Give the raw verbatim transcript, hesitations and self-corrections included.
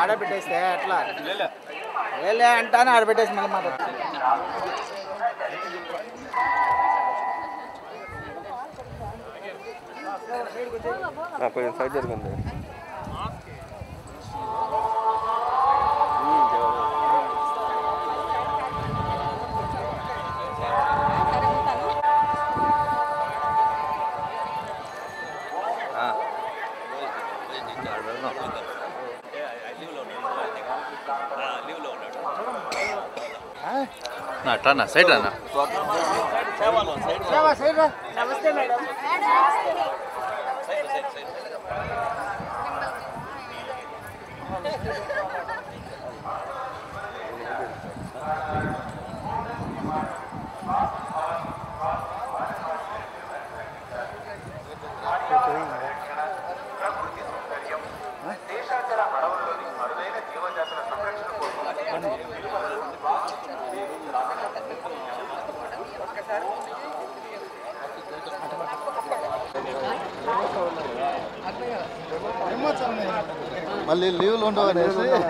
ఆడబెట్టేస్తే అట్లా లేలే అంటాను, ఆడబెట్టేసి మళ్ళీ మాట్లాడుతుంది. కొంచెం సైడ్ జరిగింది. అట్లానా సైడ్ రానా సైడ్ రా. నమస్తే మేడం. మళ్ళీ లీవ్లు ఉండవు అనేసి